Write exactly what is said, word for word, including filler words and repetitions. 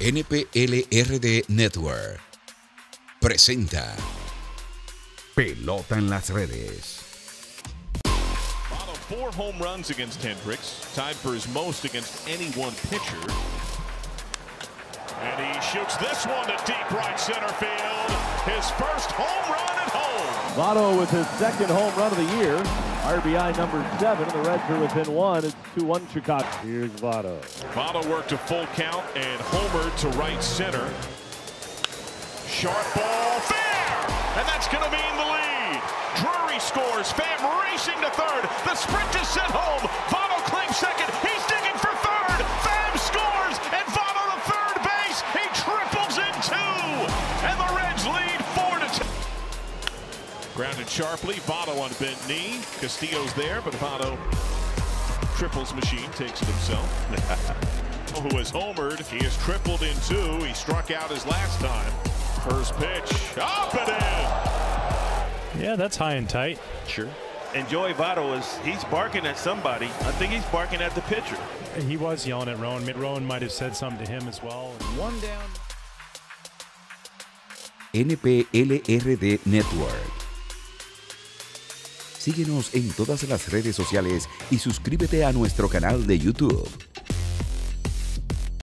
N P L R D Network presenta Pelota en las Redes. Four home runs against Hendricks, tied for his most against any one pitcher. And he shoots this one to deep right center field. His first home run at home. Votto with his second home run of the year. R B I number seven. The Reds are within one. It's two one Chicago. Here's Votto. Votto worked a full count and homered to right center. Sharp ball, fair! And that's going to mean the lead. Drury scores. Pham racing to third. The sprint is sent home. Votto claims second. He's digging for third. Pham scores, and Votto to third base. He triples in two, and the Reds lead four to two. Grounded sharply. Votto on bent knee. Castillo's there, but Votto triples machine, takes it himself. Who has homered? He has tripled in two. He struck out his last time. First pitch, up and in. Yeah, that's high and tight. Sure. And Joey Votto is, he's barking at somebody. I think he's barking at the pitcher. He was yelling at Rowan. Rowan might have said something to him as well. One down. N P L R D Network. Síguenos en todas las redes sociales y suscríbete a nuestro canal de YouTube.